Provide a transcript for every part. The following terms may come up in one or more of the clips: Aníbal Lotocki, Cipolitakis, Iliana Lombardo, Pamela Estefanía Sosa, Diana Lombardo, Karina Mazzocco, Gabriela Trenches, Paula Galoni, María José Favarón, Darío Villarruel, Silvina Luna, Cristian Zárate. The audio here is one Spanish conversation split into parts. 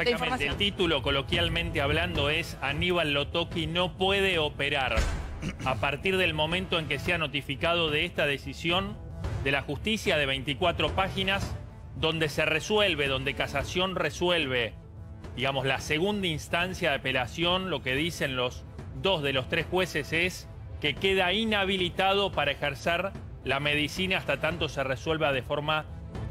Exactamente, el título coloquialmente hablando es Aníbal Lotocki no puede operar. A partir del momento en que sea notificado de esta decisión de la justicia de 24 páginas, donde se resuelve, donde Casación resuelve, digamos, la segunda instancia de apelación, lo que dicen los dos de los tres jueces es que queda inhabilitado para ejercer la medicina hasta tanto se resuelva de forma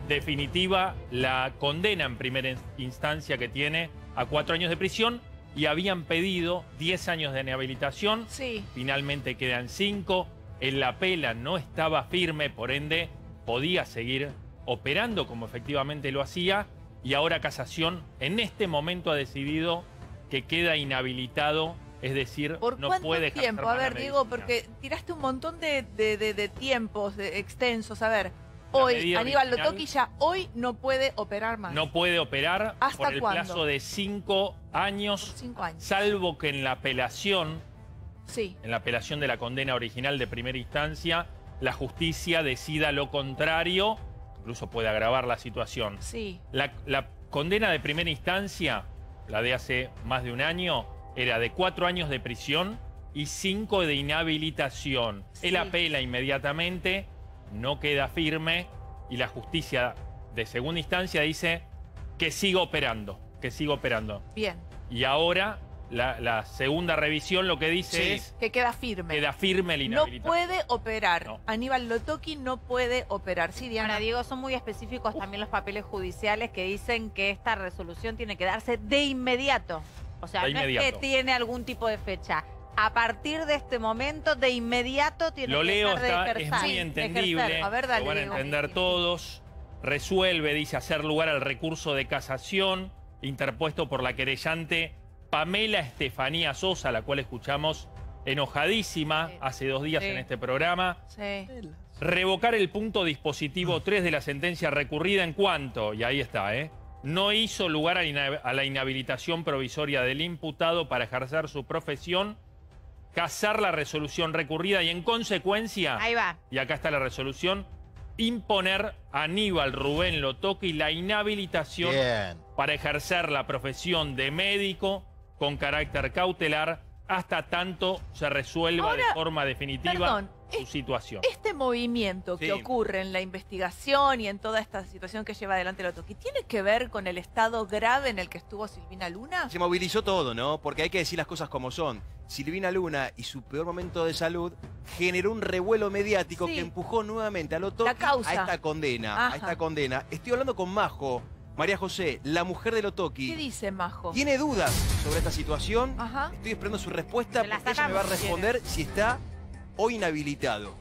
definitiva la condena en primera instancia que tiene a 4 años de prisión y habían pedido 10 años de inhabilitación, sí. Finalmente quedan 5, en la pela no estaba firme, por ende podía seguir operando como efectivamente lo hacía y ahora Casación en este momento ha decidido que queda inhabilitado. Es decir, ¿por no puede tiempo? A ver, Diego, porque tiraste un montón de tiempos extensos. A ver, la hoy, Aníbal Lotocki ya hoy no puede operar más. No puede operar. ¿Hasta por el cuándo? Plazo de 5 años, 5 años. Salvo que en la apelación, sí. En la apelación de la condena original de primera instancia, la justicia decida lo contrario, incluso puede agravar la situación. Sí. La condena de primera instancia, la de hace más de un año, era de 4 años de prisión y 5 de inhabilitación. Sí. Él apela inmediatamente, no queda firme y la justicia de segunda instancia dice que siga operando, que siga operando. Bien. Y ahora la segunda revisión lo que dice sí. Es... que queda firme. Queda firme el inhabilitado. No puede operar. No. Aníbal Lotocki no puede operar. Sí, Diana. Ahora, Diego, son muy específicos también los papeles judiciales que dicen que esta resolución tiene que darse de inmediato. O sea, no es que tiene algún tipo de fecha. A partir de este momento, de inmediato tiene que ser de ejercer. Es muy entendible, a ver, dale, lo van a entender todos. Resuelve, dice, hacer lugar al recurso de casación interpuesto por la querellante Pamela Estefanía Sosa, la cual escuchamos enojadísima sí. Hace 2 días sí. En este programa. Sí. Revocar el punto dispositivo 3 de la sentencia recurrida en cuanto, y ahí está, no hizo lugar a la inhabilitación provisoria del imputado para ejercer su profesión, casar la resolución recurrida y en consecuencia, ahí va. Y acá está la resolución, imponer a Aníbal Rubén Lotocki la inhabilitación bien. Para ejercer la profesión de médico con carácter cautelar hasta tanto se resuelva ahora, de forma definitiva perdón, su situación. Este movimiento sí. Que ocurre en la investigación y en toda esta situación que lleva adelante Lotocki, ¿tiene que ver con el estado grave en el que estuvo Silvina Luna? Se movilizó todo, ¿no? Porque hay que decir las cosas como son. Silvina Luna y su peor momento de salud generó un revuelo mediático sí. Que empujó nuevamente a Lotocki a esta condena. Ajá. A esta condena. Estoy hablando con Majo. María José, la mujer de Lotocki. ¿Qué dice Majo? Tiene dudas sobre esta situación. Ajá. Estoy esperando su respuesta porque ella me va a responder si está o inhabilitado.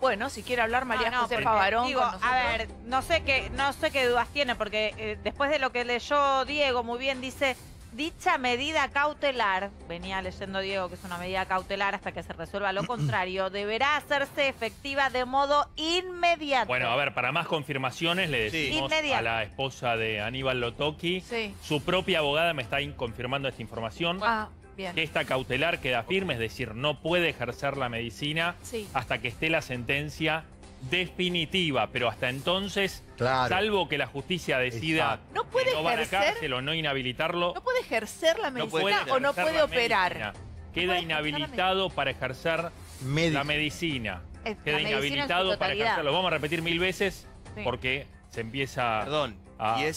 Bueno, si quiere hablar María José Favarón. Digo, a ver, no sé qué dudas tiene porque después de lo que leyó Diego, muy bien, dice dicha medida cautelar, venía leyendo Diego que es una medida cautelar hasta que se resuelva lo contrario, deberá hacerse efectiva de modo inmediato. Bueno, a ver, para más confirmaciones le decimos sí. A la esposa de Aníbal Lotocki, sí. Su propia abogada me está confirmando esta información, ah, bien. Que esta cautelar queda firme, es decir, no puede ejercer la medicina sí. Hasta que esté la sentencia definitiva, pero hasta entonces, claro. Salvo que la justicia decida no puede que no van a cárcel o no inhabilitarlo. No puede ejercer la medicina o no puede operar. Queda inhabilitado para ejercer la medicina. Queda inhabilitado para ejercerlo. Vamos a repetir 1000 veces sí. Porque se empieza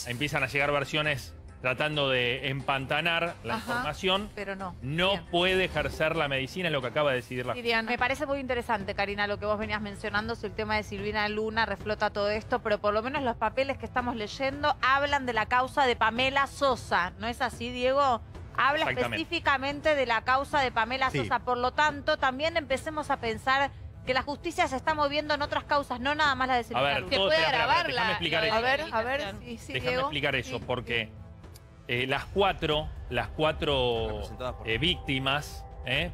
empiezan a llegar versiones tratando de empantanar la ajá, información, pero no bien. Puede ejercer la medicina, es lo que acaba de decidir la justicia. Me parece muy interesante, Karina, lo que vos venías mencionando, si el tema de Silvina Luna reflota todo esto, pero por lo menos los papeles que estamos leyendo hablan de la causa de Pamela Sosa, ¿no es así, Diego? Habla específicamente de la causa de Pamela sí. Sosa, por lo tanto, también empecemos a pensar que la justicia se está moviendo en otras causas, no nada más la de Silvina Luna. Se puede agravarla. A ver, sí, déjame Diego. Explicar eso, sí, porque... Las cuatro víctimas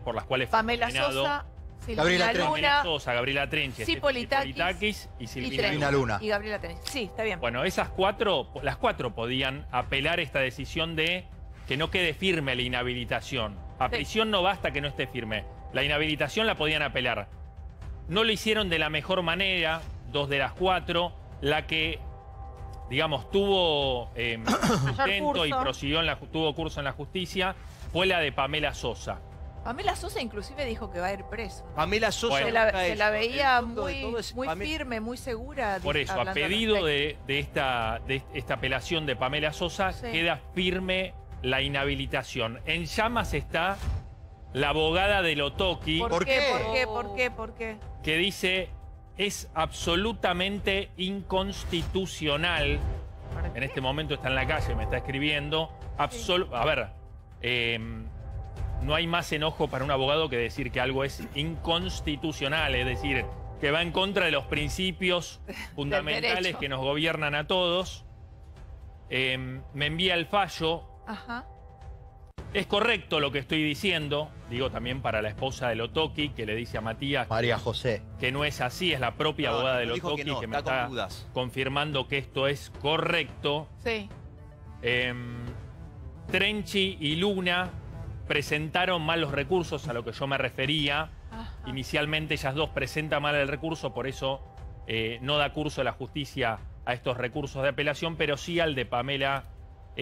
por las cuales Pamela fue Sosa, Silvina Luna, Sosa, Gabriela Trenches, Cipolitakis y Silvina Luna. Y Gabriela Trenches. Sí, está bien. Bueno, las cuatro podían apelar esta decisión de que no quede firme la inhabilitación. A prisión sí. No basta que no esté firme. La inhabilitación la podían apelar. No lo hicieron de la mejor manera, 2 de las 4, la que digamos, tuvo sustento y prosiguió en la, tuvo curso en la justicia, fue la de Pamela Sosa. Pamela Sosa inclusive dijo que va a ir preso. Pamela Sosa bueno, se la veía muy, muy firme, muy segura. Por eso, a pedido de esta apelación de Pamela Sosa, sí, queda firme la inhabilitación. En llamas está la abogada de Lotocki. ¿Por qué? Que dice, es absolutamente inconstitucional. En este momento está en la calle, me está escribiendo. A ver... no hay más enojo para un abogado que decir que algo es inconstitucional, es decir, que va en contra de los principios fundamentales que nos gobiernan a todos. Me envía el fallo. Ajá. Es correcto lo que estoy diciendo, digo también para la esposa de Lotocki, que le dice a Matías... María José. Que no es así, es la propia abogada de Lotocki que me está confirmando que esto es correcto. Sí. Trenchi y Luna... presentaron mal los recursos, a lo que yo me refería. Ajá. Inicialmente ellas dos presentan mal el recurso, por eso no da curso la justicia a estos recursos de apelación, pero sí al de Pamela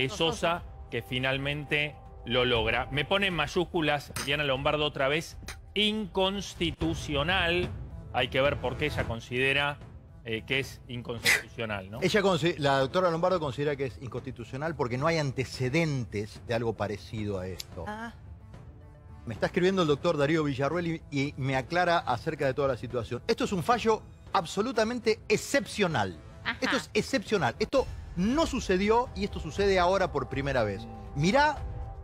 Sosa, que finalmente lo logra. Me pone en mayúsculas Diana Lombardo otra vez, inconstitucional. Hay que ver por qué ella considera que es inconstitucional, ¿no? La doctora Lombardo considera que es inconstitucional porque no hay antecedentes de algo parecido a esto. Ah. Me está escribiendo el doctor Darío Villarruel y me aclara acerca de toda la situación. Esto es un fallo absolutamente excepcional. Ajá. Esto es excepcional. Esto no sucedió y esto sucede ahora por primera vez. Mirá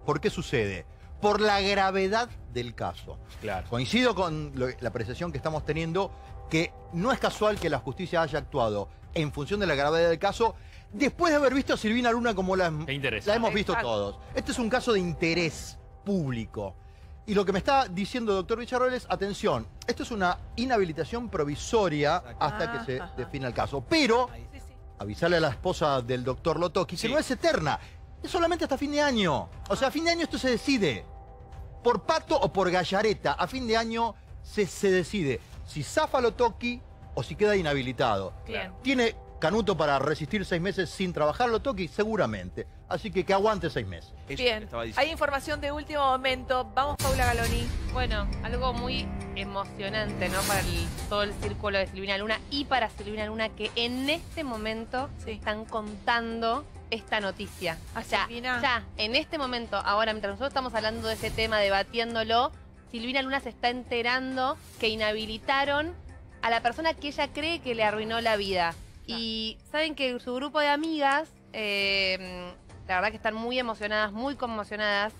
por qué sucede. Por la gravedad del caso. Claro. Coincido con la apreciación que estamos teniendo, que no es casual que la justicia haya actuado en función de la gravedad del caso, después de haber visto a Silvina Luna como la hemos visto todos. Este es un caso de interés público. Y lo que me está diciendo el doctor Villarruel es, atención, esto es una inhabilitación provisoria hasta que se defina el caso. Pero, avisarle a la esposa del doctor Lotocki que no es eterna, es solamente hasta fin de año. O sea, a fin de año esto se decide. Por pato o por gallareta, a fin de año se decide si zafa Lotocki o si queda inhabilitado. Claro. ¿Tiene canuto para resistir 6 meses sin trabajar Lotocki? Seguramente. Así que aguante 6 meses. Bien, hay información de último momento. Vamos, Paula Galoni. Bueno, algo muy emocionante, ¿no? Para todo el círculo de Silvina Luna y para Silvina Luna, que en este momento están contando esta noticia. O sea, ya, en este momento, ahora, mientras nosotros estamos hablando de ese tema, debatiéndolo, Silvina Luna se está enterando que inhabilitaron a la persona que ella cree que le arruinó la vida. Y saben que su grupo de amigas, la verdad que están muy emocionadas, muy conmocionadas.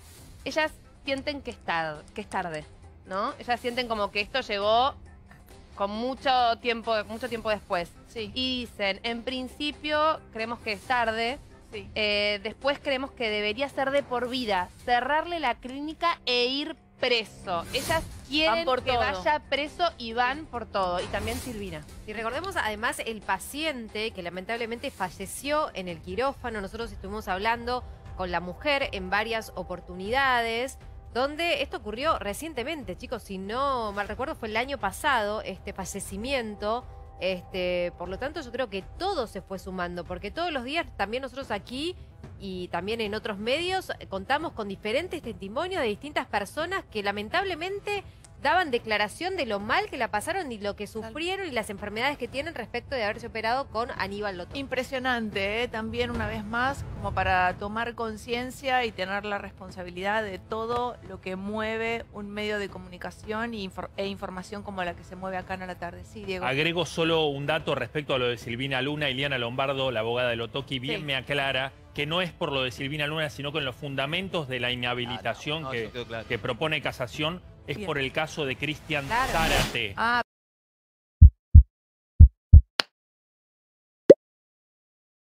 Ellas sienten que es tarde, ¿no? Ellas sienten como que esto llegó con mucho tiempo después. Sí. Y dicen, en principio creemos que es tarde. Sí. Después creemos que debería ser de por vida, cerrarle la clínica e ir preso. Ellas quieren que vaya preso y van por todo. Y también Silvina. Y recordemos además el paciente que lamentablemente falleció en el quirófano. Nosotros estuvimos hablando con la mujer en varias oportunidades, donde esto ocurrió recientemente, chicos. Si no mal recuerdo, fue el año pasado este fallecimiento. Por lo tanto, yo creo que todo se fue sumando, porque todos los días también nosotros aquí y también en otros medios contamos con diferentes testimonios de distintas personas que lamentablemente daban declaración de lo mal que la pasaron y lo que sufrieron y las enfermedades que tienen respecto de haberse operado con Aníbal Lotocki. Impresionante, ¿eh? También una vez más, como para tomar conciencia y tener la responsabilidad de todo lo que mueve un medio de comunicación e información como la que se mueve acá en la tarde. Sí, Diego. Agrego solo un dato respecto a lo de Silvina Luna. Iliana Lombardo, la abogada de Lotocki, bien me aclara que no es por lo de Silvina Luna, sino que en los fundamentos de la inhabilitación que propone casación, es por el caso de Cristian Zárate.